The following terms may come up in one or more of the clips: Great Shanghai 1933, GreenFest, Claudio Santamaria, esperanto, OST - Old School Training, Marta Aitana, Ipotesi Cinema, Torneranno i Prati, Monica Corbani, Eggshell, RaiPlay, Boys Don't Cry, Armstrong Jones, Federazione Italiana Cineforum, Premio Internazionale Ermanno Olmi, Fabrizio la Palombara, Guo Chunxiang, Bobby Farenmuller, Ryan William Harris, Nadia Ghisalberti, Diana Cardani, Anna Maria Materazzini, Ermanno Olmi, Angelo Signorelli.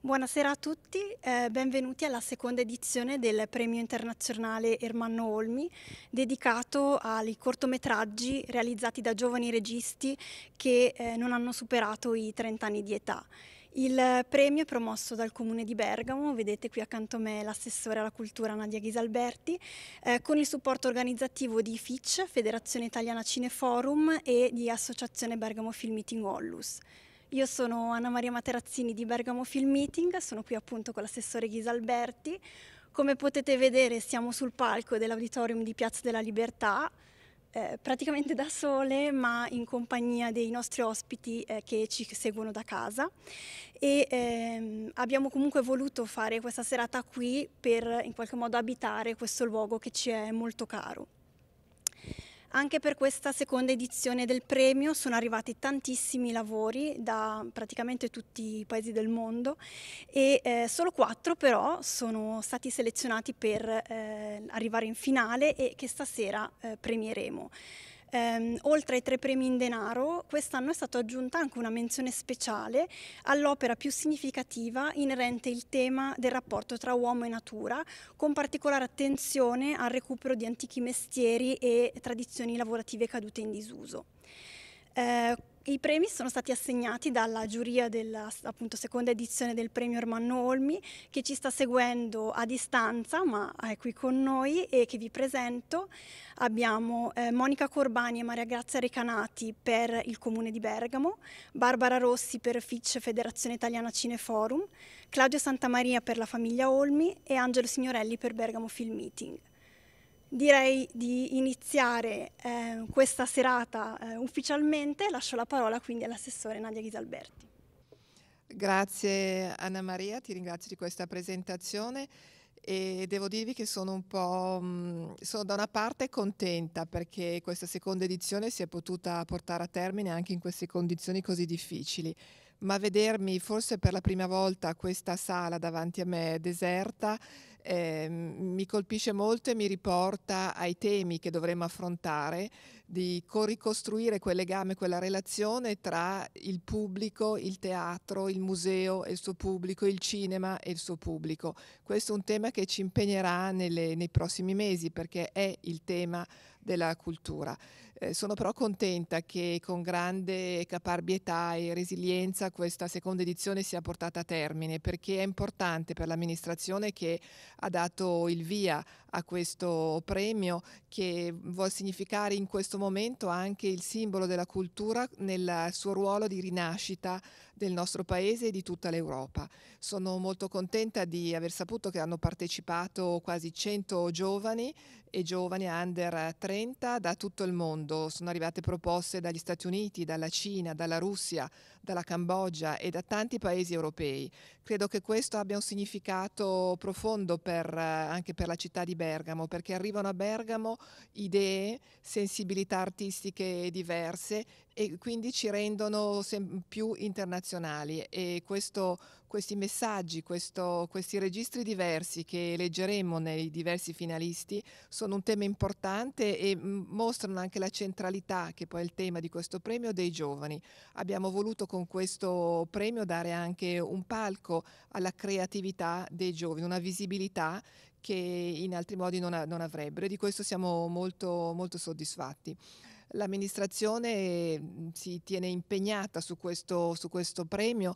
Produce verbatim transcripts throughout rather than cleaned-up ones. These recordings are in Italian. Buonasera a tutti, eh, benvenuti alla seconda edizione del Premio Internazionale Ermanno Olmi, dedicato ai cortometraggi realizzati da giovani registi che eh, non hanno superato i trenta anni di età. Il premio è promosso dal Comune di Bergamo, vedete qui accanto a me l'assessore alla cultura Nadia Ghisalberti, eh, con il supporto organizzativo di F I C, Federazione Italiana Cineforum e di Associazione Bergamo Film Meeting Olmus. Io sono Anna Maria Materazzini di Bergamo Film Meeting, sono qui appunto con l'assessore Ghisalberti. Come potete vedere siamo sul palco dell'auditorium di Piazza della Libertà, eh, praticamente da sole ma in compagnia dei nostri ospiti eh, che ci seguono da casa. E ehm, abbiamo comunque voluto fare questa serata qui per in qualche modo abitare questo luogo che ci è molto caro. Anche per questa seconda edizione del premio sono arrivati tantissimi lavori da praticamente tutti i paesi del mondo e eh, solo quattro però sono stati selezionati per eh, arrivare in finale e che stasera eh, premieremo. Ehm, oltre ai tre premi in denaro, quest'anno è stata aggiunta anche una menzione speciale all'opera più significativa inerente il tema del rapporto tra uomo e natura, con particolare attenzione al recupero di antichi mestieri e tradizioni lavorative cadute in disuso. Ehm, I premi sono stati assegnati dalla giuria della appunto, seconda edizione del premio Ermanno Olmi, che ci sta seguendo a distanza ma è qui con noi e che vi presento. Abbiamo eh, Monica Corbani e Maria Grazia Recanati per il Comune di Bergamo, Barbara Rossi per F I C Federazione Italiana Cineforum, Claudio Santamaria per la famiglia Olmi e Angelo Signorelli per Bergamo Film Meeting. Direi di iniziare eh, questa serata eh, ufficialmente, lascio la parola quindi all'assessore Nadia Ghisalberti. Grazie Anna Maria, ti ringrazio di questa presentazione e devo dirvi che sono un po', mh, sono da una parte contenta perché questa seconda edizione si è potuta portare a termine anche in queste condizioni così difficili, ma vedermi forse per la prima volta questa sala davanti a me deserta Eh, mi colpisce molto e mi riporta ai temi che dovremmo affrontare, di ricostruire quel legame, quella relazione tra il pubblico, il teatro, il museo e il suo pubblico, il cinema e il suo pubblico. Questo è un tema che ci impegnerà nelle, nei prossimi mesi perché è il tema della cultura. Eh, sono però contenta che con grande caparbietà e resilienza questa seconda edizione sia portata a termine perché è importante per l'amministrazione che ha dato il via a questo premio che vuol significare in questo momento anche il simbolo della cultura nel suo ruolo di rinascita del nostro paese e di tutta l'Europa. Sono molto contenta di aver saputo che hanno partecipato quasi cento giovani e giovani under trenta da tutto il mondo. Sono arrivate proposte dagli Stati Uniti, dalla Cina, dalla Russia, dalla Cambogia e da tanti paesi europei. Credo che questo abbia un significato profondo per, anche per la città di Bergamo, perché arrivano a Bergamo idee, sensibilità artistiche diverse e quindi ci rendono sempre più internazionali e questo, questi messaggi, questo, questi registri diversi che leggeremo nei diversi finalisti sono un tema importante e mostrano anche la centralità, che poi è il tema di questo premio, dei giovani. Abbiamo voluto con questo premio dare anche un palco alla creatività dei giovani, una visibilità che in altri modi non, non avrebbero e di questo siamo molto, molto soddisfatti. L'amministrazione si tiene impegnata su questo, su questo premio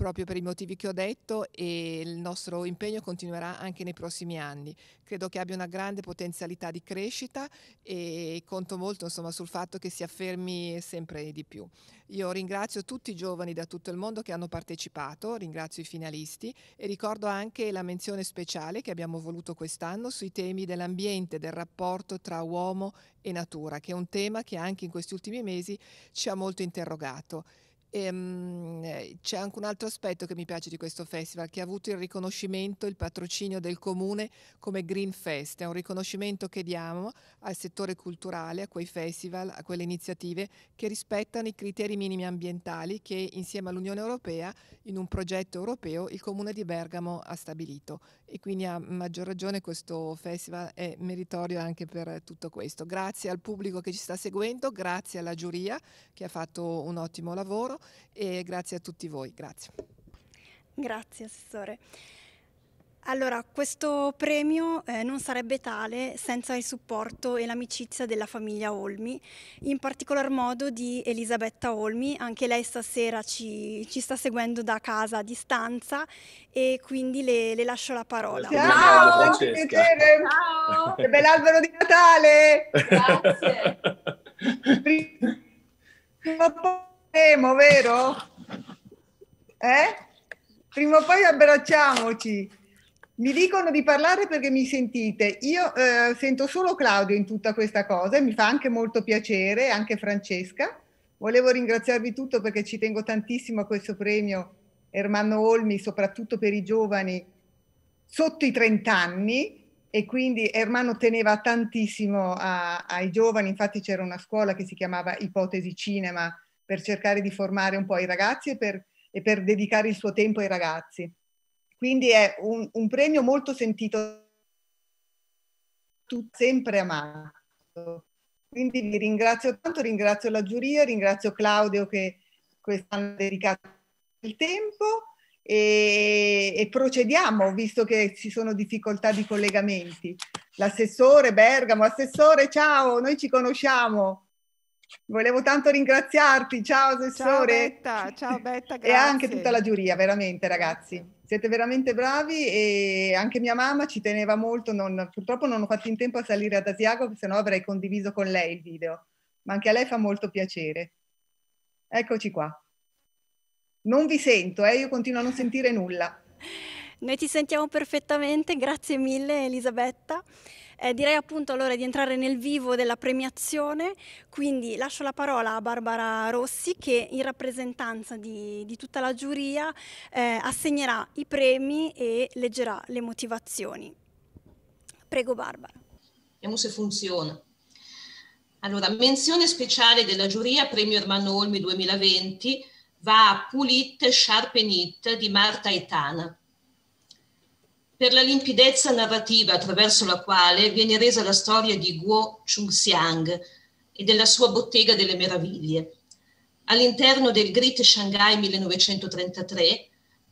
proprio per i motivi che ho detto e il nostro impegno continuerà anche nei prossimi anni. Credo che abbia una grande potenzialità di crescita e conto molto insomma, sul fatto che si affermi sempre di più. Io ringrazio tutti i giovani da tutto il mondo che hanno partecipato, ringrazio i finalisti e ricordo anche la menzione speciale che abbiamo voluto quest'anno sui temi dell'ambiente, del rapporto tra uomo e natura, che è un tema che anche in questi ultimi mesi ci ha molto interrogato. C'è anche un altro aspetto che mi piace di questo festival, che ha avuto il riconoscimento, il patrocinio del Comune come GreenFest. È un riconoscimento che diamo al settore culturale, a quei festival, a quelle iniziative che rispettano i criteri minimi ambientali che insieme all'Unione Europea, in un progetto europeo, il Comune di Bergamo ha stabilito. E quindi a maggior ragione questo festival è meritorio anche per tutto questo. Grazie al pubblico che ci sta seguendo, grazie alla giuria che ha fatto un ottimo lavoro. E grazie a tutti voi, grazie. Grazie, Assessore. Allora, questo premio eh, non sarebbe tale senza il supporto e l'amicizia della famiglia Olmi, in particolar modo di Elisabetta Olmi. Anche lei stasera ci, ci sta seguendo da casa a distanza e quindi le, le lascio la parola. Ciao, che piacere. Ciao. Che bell'albero di Natale! Grazie. Prima o poi faremo, vero? Eh? Prima o poi abbracciamoci. Mi dicono di parlare perché mi sentite, io eh, sento solo Claudio in tutta questa cosa e mi fa anche molto piacere, anche Francesca. Volevo ringraziarvi tutto perché ci tengo tantissimo a questo premio Ermanno Olmi, soprattutto per i giovani sotto i trenta anni, e quindi Ermanno teneva tantissimo a, ai giovani, infatti c'era una scuola che si chiamava Ipotesi Cinema per cercare di formare un po' i ragazzi e per, e per dedicare il suo tempo ai ragazzi. Quindi è un, un premio molto sentito, sempre amato. Quindi vi ringrazio tanto, ringrazio la giuria, ringrazio Claudio che quest'anno ha dedicato il tempo e, e procediamo, visto che ci sono difficoltà di collegamenti. L'assessore Bergamo, assessore, ciao, noi ci conosciamo. Volevo tanto ringraziarti, ciao assessore. Ciao Betta, ciao Betta, grazie. E anche tutta la giuria, veramente ragazzi. Siete veramente bravi e anche mia mamma ci teneva molto, non, purtroppo non ho fatto in tempo a salire ad Asiago, se no avrei condiviso con lei il video, ma anche a lei fa molto piacere. Eccoci qua. Non vi sento, eh? Io continuo a non sentire nulla. Noi ti sentiamo perfettamente, grazie mille Elisabetta. Eh, direi appunto allora di entrare nel vivo della premiazione, quindi lascio la parola a Barbara Rossi che in rappresentanza di, di tutta la giuria eh, assegnerà i premi e leggerà le motivazioni. Prego Barbara. Vediamo se funziona. Allora, menzione speciale della giuria, premio Ermanno Olmi duemilaventi, va a Pulit Sharpenit di Marta Aitana, per la limpidezza narrativa attraverso la quale viene resa la storia di Guo Chunxiang e della sua bottega delle meraviglie, all'interno del Great Shanghai millenovecentotrentatré,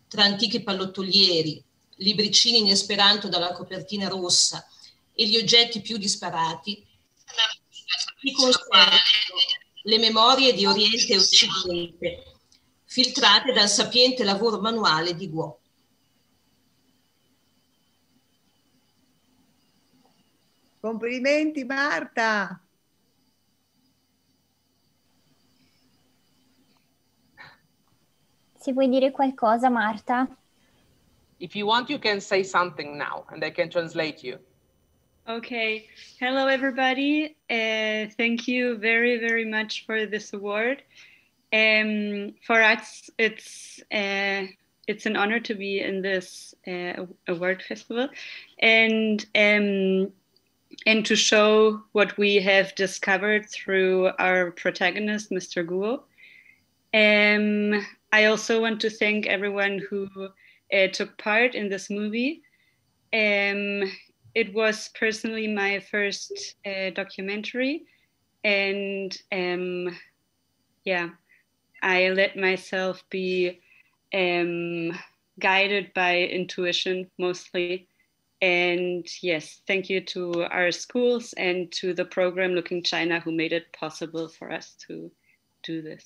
tra antichi pallottolieri, libricini in esperanto dalla copertina rossa e gli oggetti più disparati, si conservano le memorie di Oriente e Occidente, filtrate dal sapiente lavoro manuale di Guo. Complimenti Marta! Se vuoi dire qualcosa Marta? If you want you can say something now and I can translate you. Okay, hello everybody. Uh, thank you very very much for this award. Um, for us it's uh, it's an honor to be in this uh, award festival and um, and to show what we have discovered through our protagonist, Mister Guo. Um, I also want to thank everyone who uh, took part in this movie. Um, it was personally my first uh, documentary, and um, yeah, I let myself be um, guided by intuition mostly. And yes, thank you to our schools and to the program Looking China who made it possible for us to do this.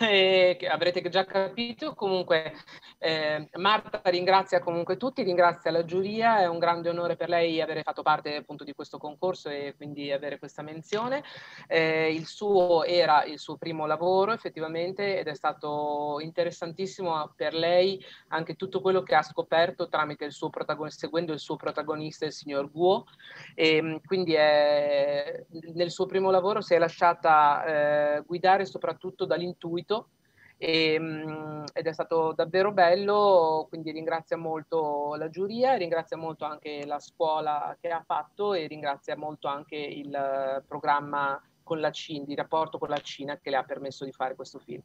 Eh, avrete già capito, comunque eh, Marta ringrazia comunque tutti, ringrazia la giuria, è un grande onore per lei avere fatto parte appunto di questo concorso e quindi avere questa menzione. Eh, il suo era il suo primo lavoro effettivamente ed è stato interessantissimo per lei anche tutto quello che ha scoperto tramite il suo protagonista, seguendo il suo protagonista il signor Guo, e quindi è, nel suo primo lavoro si è lasciata eh, guidare soprattutto dall'intuito E, ed è stato davvero bello, quindi ringrazia molto la giuria, ringrazia molto anche la scuola che ha fatto e ringrazia molto anche il programma con la Cina, di rapporto con la Cina che le ha permesso di fare questo film.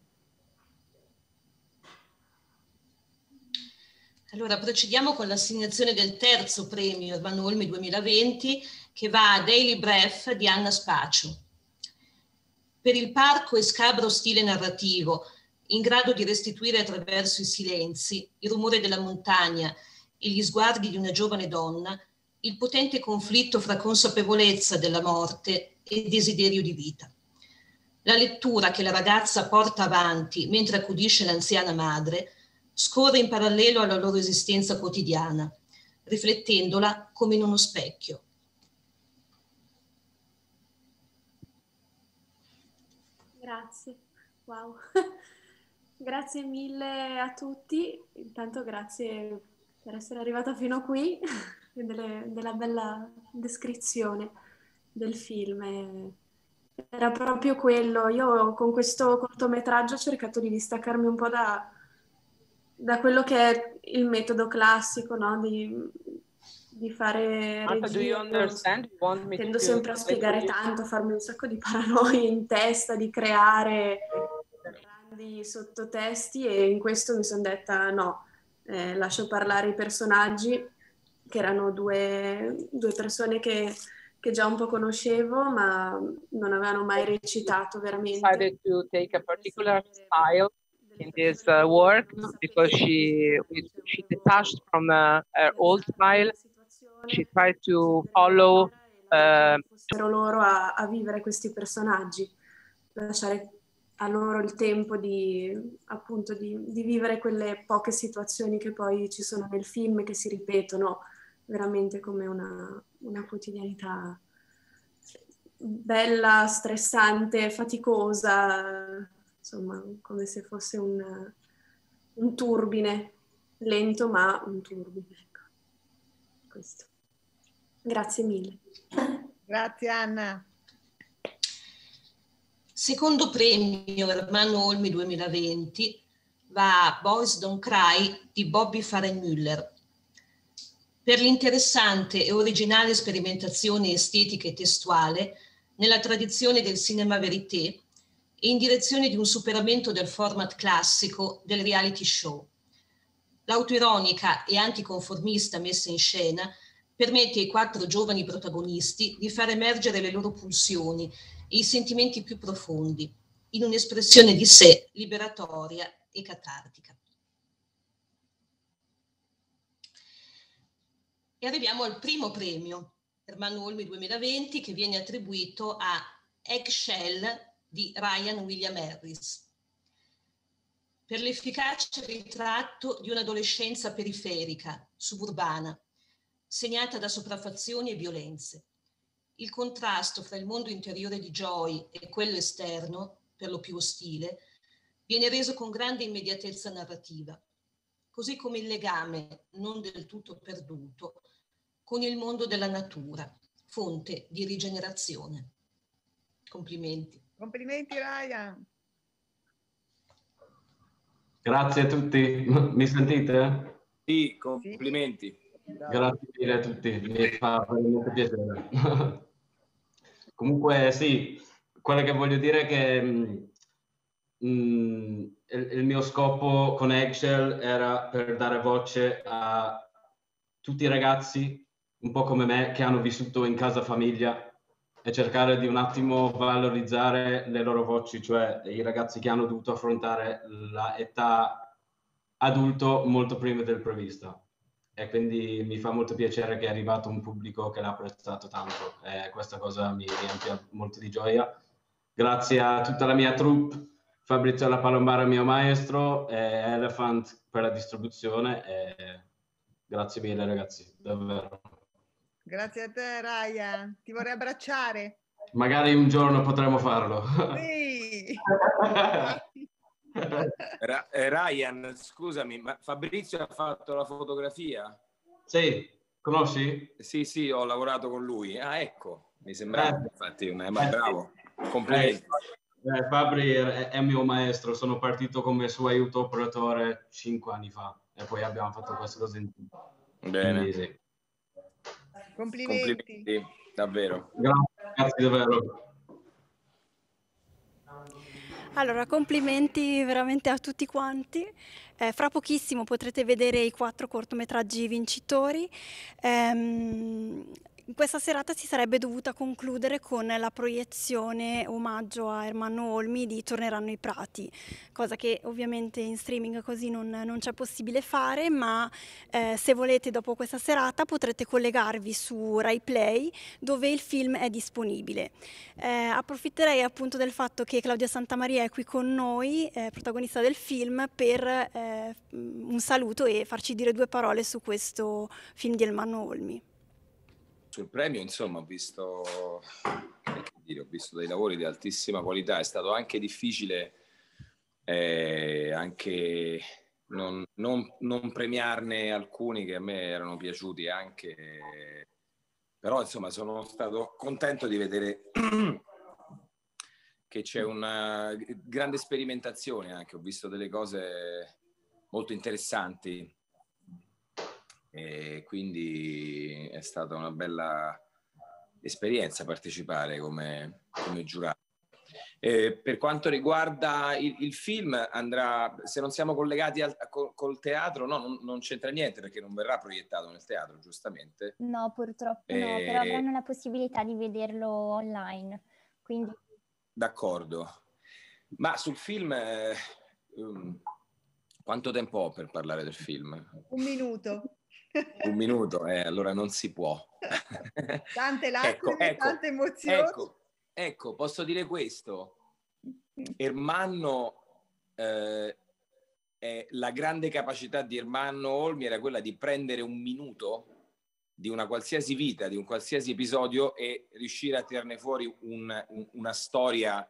Allora procediamo con l'assegnazione del terzo premio Ermanno Olmi duemilaventi che va a Daily Breath di Anna Spaccio. per il parco e scabro stile narrativo, in grado di restituire attraverso i silenzi, il rumore della montagna e gli sguardi di una giovane donna, il potente conflitto fra consapevolezza della morte e desiderio di vita. La lettura che la ragazza porta avanti mentre accudisce l'anziana madre scorre in parallelo alla loro esistenza quotidiana, riflettendola come in uno specchio. Grazie, wow. Grazie mille a tutti, intanto grazie per essere arrivata fino qui e delle, della bella descrizione del film. Era proprio quello, io con questo cortometraggio ho cercato di distaccarmi un po' da, da quello che è il metodo classico, no? di, di fare regia. Tendo sempre a spiegare tanto, farmi un sacco di paranoie in testa, di creare grandi sottotesti, e in questo mi sono detta no, eh, lascio parlare i personaggi, che erano due, due persone che... che già un po' conoscevo, ma non avevano mai recitato veramente. I decided to take a particular style in this uh, work because she she detached from uh, her old style. She tried to follow. Uh, loro a, a vivere questi personaggi, lasciare a loro il tempo di appunto di, di vivere quelle poche situazioni che poi ci sono nel film, che si ripetono veramente come una, una quotidianità bella, stressante, faticosa, insomma, come se fosse un, un turbine, lento ma un turbine. Ecco. Questo. Grazie mille. Grazie Anna. Secondo premio Ermanno Olmi duemilaventi va a Boys Don't Cry di Bobby Farenmuller, per l'interessante e originale sperimentazione estetica e testuale nella tradizione del cinema verité e in direzione di un superamento del format classico del reality show. L'autoironica e anticonformista messa in scena permette ai quattro giovani protagonisti di far emergere le loro pulsioni e i sentimenti più profondi in un'espressione di sé liberatoria e catartica. E arriviamo al primo premio Ermanno Olmi duemilaventi, che viene attribuito a Eggshell di Ryan William Harris, per l'efficace ritratto di un'adolescenza periferica, suburbana, segnata da sopraffazioni e violenze. Il contrasto fra il mondo interiore di Joy e quello esterno, per lo più ostile, viene reso con grande immediatezza narrativa, così come il legame, non del tutto perduto, con il mondo della natura, fonte di rigenerazione. Complimenti. Complimenti Ryan. Grazie a tutti. Mi sentite? Sì, complimenti. Sì. Grazie mille a tutti, mi fa veramente piacere. Comunque sì, quello che voglio dire è che Mm, il, il mio scopo con Eggshell era per dare voce a tutti i ragazzi un po' come me che hanno vissuto in casa famiglia, e cercare di un attimo valorizzare le loro voci, cioè i ragazzi che hanno dovuto affrontare l'età adulto molto prima del previsto, e quindi mi fa molto piacere che è arrivato un pubblico che l'ha apprezzato tanto, e questa cosa mi riempie molto di gioia. Grazie a tutta la mia troupe, Fabrizio la Palombara mio maestro, e Elephant per la distribuzione, e grazie mille ragazzi, davvero. Grazie a te Ryan, ti vorrei abbracciare. Magari un giorno potremo farlo. Sì. Ryan, scusami, ma Fabrizio ha fatto la fotografia? Sì, conosci? Sì, sì, ho lavorato con lui. Ah, ecco, mi sembrava eh. infatti, ma bravo, complimenti. Eh. Eh, Fabri è, è mio maestro, sono partito come suo aiuto operatore cinque anni fa e poi abbiamo fatto queste cose in tutto. Bene. Quindi, sì. Complimenti. Complimenti, davvero. Grazie, grazie davvero. Allora, complimenti veramente a tutti quanti. Eh, fra pochissimo potrete vedere i quattro cortometraggi vincitori. Ehm, Questa serata si sarebbe dovuta concludere con la proiezione omaggio a Ermanno Olmi di Torneranno i Prati, cosa che ovviamente in streaming così non, non c'è possibile fare, ma eh, se volete dopo questa serata potrete collegarvi su RaiPlay dove il film è disponibile. Eh, approfitterei appunto del fatto che Claudio Santamaria è qui con noi, eh, protagonista del film, per eh, un saluto e farci dire due parole su questo film di Ermanno Olmi. Sul premio, insomma, ho visto, ho visto dei lavori di altissima qualità. È stato anche difficile eh, anche non, non, non premiarne alcuni che a me erano piaciuti anche, però insomma sono stato contento di vedere che c'è una grande sperimentazione anche. Ho visto delle cose molto interessanti. E quindi è stata una bella esperienza partecipare come, come giurato. E per quanto riguarda il, il film, andrà, se non siamo collegati al, col, col teatro, no, non, non c'entra niente perché non verrà proiettato nel teatro, giustamente. No, purtroppo e... no, però avranno la possibilità di vederlo online. Quindi... D'accordo. Ma sul film... Eh, um, quanto tempo ho per parlare del film? Un minuto. Un minuto, eh, allora non si può. Tante lacrime, ecco, ecco, tante emozioni. Ecco, ecco, posso dire questo. Ermanno, eh, eh, la grande capacità di Ermanno Olmi era quella di prendere un minuto di una qualsiasi vita, di un qualsiasi episodio e riuscire a tirarne fuori un, un, una storia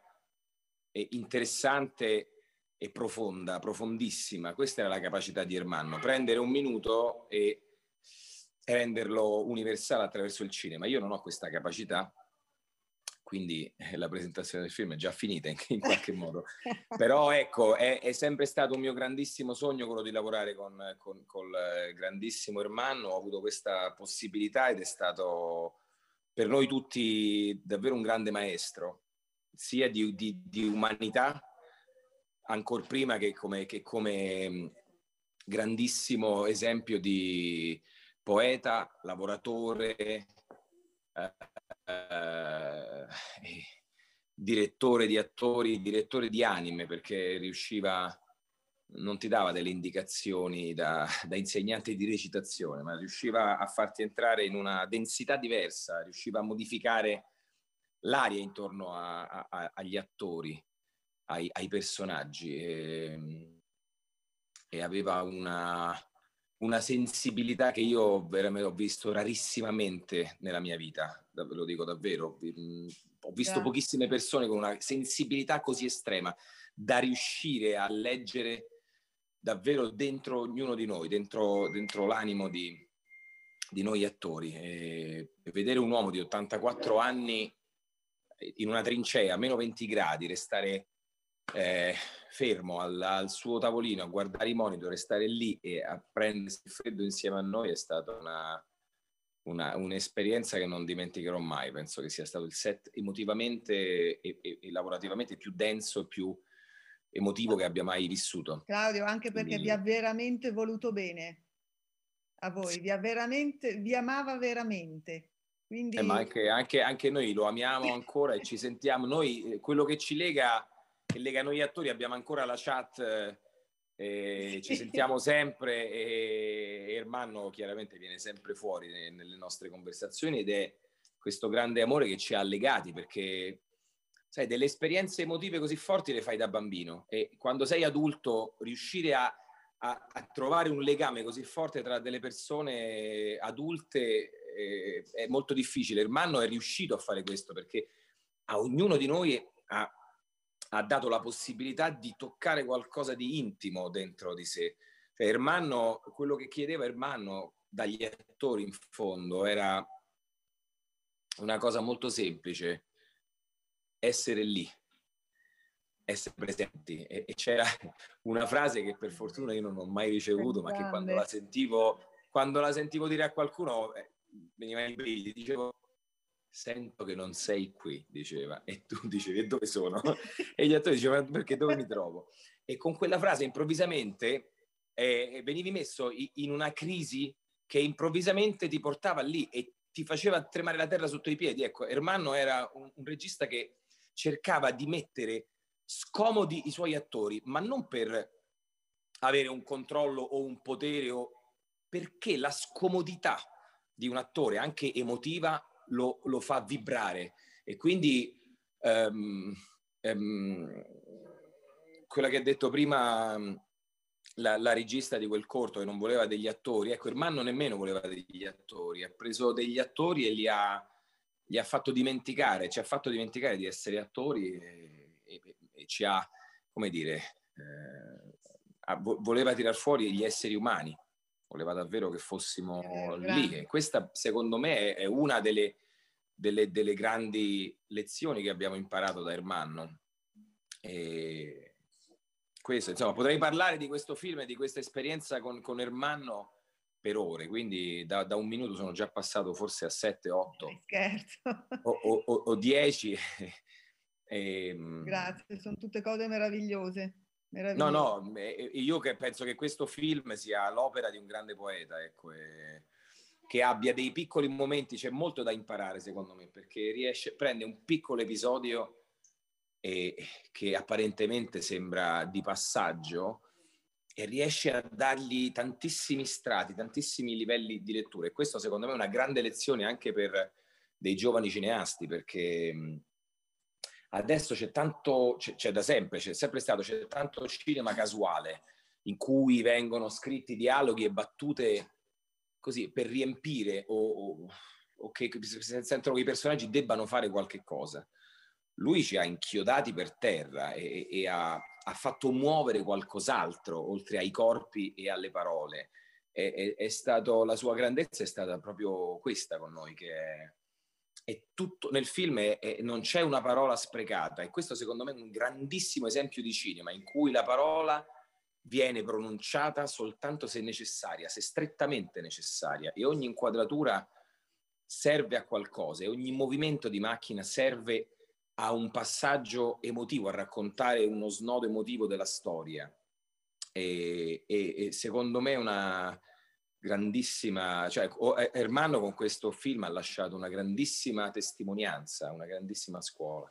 eh, interessante e profonda, profondissima. Questa era la capacità di Ermanno, prendere un minuto e renderlo universale attraverso il cinema. Io non ho questa capacità, quindi la presentazione del film è già finita in, in qualche modo. Però ecco, è, è sempre stato un mio grandissimo sogno quello di lavorare con, con, col grandissimo Ermanno. Ho avuto questa possibilità ed è stato per noi tutti davvero un grande maestro, sia di, di, di umanità, ancor prima che come, che come grandissimo esempio di poeta, lavoratore, eh, eh, direttore di attori, direttore di anime, perché riusciva, non ti dava delle indicazioni da, da insegnante di recitazione, ma riusciva a farti entrare in una densità diversa, riusciva a modificare l'aria intorno a, a, a, agli attori. Ai, ai personaggi e, e aveva una, una sensibilità che io veramente ho visto rarissimamente nella mia vita, ve lo dico davvero, ho visto pochissime persone con una sensibilità così estrema da riuscire a leggere davvero dentro ognuno di noi, dentro, dentro l'animo di, di noi attori. E vedere un uomo di ottantaquattro anni in una trincea a meno venti gradi, restare Eh, fermo al, al suo tavolino a guardare i monitor e stare lì e a prendersi il freddo insieme a noi è stata una, una, un'esperienza che non dimenticherò mai. Penso che sia stato il set emotivamente e, e, e lavorativamente più denso e più emotivo che abbia mai vissuto. Claudio, anche perché Quindi... vi ha veramente voluto bene a voi, sì. vi, ha veramente, vi amava veramente. Quindi... Eh, ma anche, anche, anche noi lo amiamo ancora e ci sentiamo, noi quello che ci lega che lega noi attori, abbiamo ancora la chat, eh, ci sentiamo sempre e Ermanno chiaramente viene sempre fuori nelle nostre conversazioni ed è questo grande amore che ci ha legati, perché sai, delle esperienze emotive così forti le fai da bambino e quando sei adulto riuscire a, a, a trovare un legame così forte tra delle persone adulte eh, è molto difficile. Ermanno è riuscito a fare questo perché a ognuno di noi ha ha dato la possibilità di toccare qualcosa di intimo dentro di sé. Cioè, Ermanno, quello che chiedeva Ermanno dagli attori in fondo era una cosa molto semplice, essere lì, essere presenti. E, e c'era una frase che per fortuna io non ho mai ricevuto, ma che quando la sentivo, quando la sentivo dire a qualcuno, eh, veniva in brividi, dicevo sento che non sei qui, diceva, e tu dicevi, e dove sono? E gli attori dicevano, perché dove mi trovo? E con quella frase improvvisamente eh, venivi messo in una crisi che improvvisamente ti portava lì e ti faceva tremare la terra sotto i piedi. Ecco, Ermanno era un, un regista che cercava di mettere scomodi i suoi attori, ma non per avere un controllo o un potere, o perché la scomodità di un attore, anche emotiva, lo, lo fa vibrare. E quindi um, um, quella che ha detto prima la, la regista di quel corto, che non voleva degli attori, ecco, Ermanno nemmeno voleva degli attori, ha preso degli attori e li ha, li ha fatto dimenticare, ci ha fatto dimenticare di essere attori e, e, e ci ha, come dire, eh, voleva tirar fuori gli esseri umani. Voleva davvero che fossimo lì, e questa secondo me è una delle, delle, delle grandi lezioni che abbiamo imparato da Ermanno. E questo, insomma, potrei parlare di questo film e di questa esperienza con, con Ermanno per ore, quindi da, da un minuto sono già passato forse a sette, otto o, o, o dieci. E, grazie, sono tutte cose meravigliose. No, no, io che penso che questo film sia l'opera di un grande poeta, ecco, e che abbia dei piccoli momenti, c'è molto da imparare secondo me, perché riesce, prende un piccolo episodio e, che apparentemente sembra di passaggio, e riesce a dargli tantissimi strati, tantissimi livelli di lettura, e questo secondo me è una grande lezione anche per dei giovani cineasti, perché adesso c'è tanto, c'è da sempre, c'è sempre stato, c'è tanto cinema casuale in cui vengono scritti dialoghi e battute così per riempire o, o, o che sentono che i personaggi debbano fare qualche cosa. Lui ci ha inchiodati per terra e, e ha, ha fatto muovere qualcos'altro oltre ai corpi e alle parole. È, è, è stato, la sua grandezza è stata proprio questa con noi, che è, è tutto nel film, è, è, non c'è una parola sprecata, e questo secondo me è un grandissimo esempio di cinema in cui la parola viene pronunciata soltanto se necessaria, se strettamente necessaria, e ogni inquadratura serve a qualcosa e ogni movimento di macchina serve a un passaggio emotivo, a raccontare uno snodo emotivo della storia. E, e, e secondo me è una grandissima, cioè Ermanno con questo film ha lasciato una grandissima testimonianza, una grandissima scuola.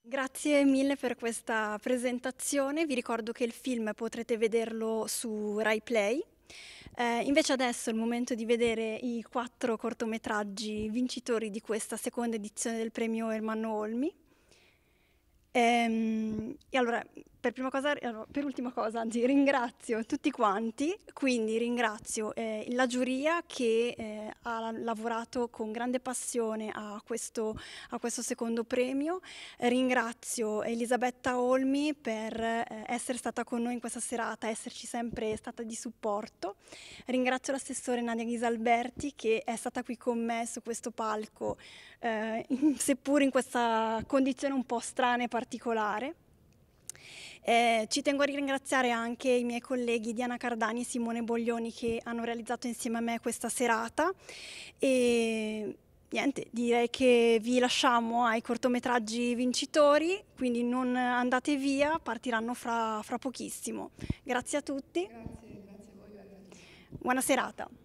Grazie mille per questa presentazione, vi ricordo che il film potrete vederlo su RaiPlay. Eh, invece adesso è il momento di vedere i quattro cortometraggi vincitori di questa seconda edizione del premio Ermanno Olmi. E allora, per prima cosa, per ultima cosa, anzi, ringrazio tutti quanti, quindi ringrazio eh, la giuria che eh, ha lavorato con grande passione a questo, a questo secondo premio, ringrazio Elisabetta Olmi per eh, essere stata con noi in questa serata, esserci sempre stata di supporto, ringrazio l'assessore Nadia Ghisalberti che è stata qui con me su questo palco, eh, seppur in questa condizione un po' strana e particolare. particolare. Eh, ci tengo a ringraziare anche i miei colleghi Diana Cardani e Simone Boglioni che hanno realizzato insieme a me questa serata, e niente, direi che vi lasciamo ai cortometraggi vincitori, quindi non andate via, partiranno fra, fra pochissimo. Grazie a tutti. Grazie, grazie a voi, grazie. Buona serata.